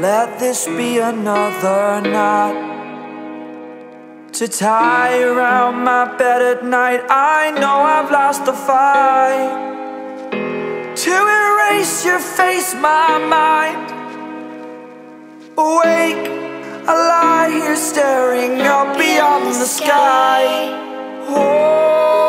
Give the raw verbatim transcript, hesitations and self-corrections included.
Let this be another knot to tie around my bed at night. I know I've lost the fight to erase your face, my mind. Awake, I lie here staring up beyond the sky. Oh.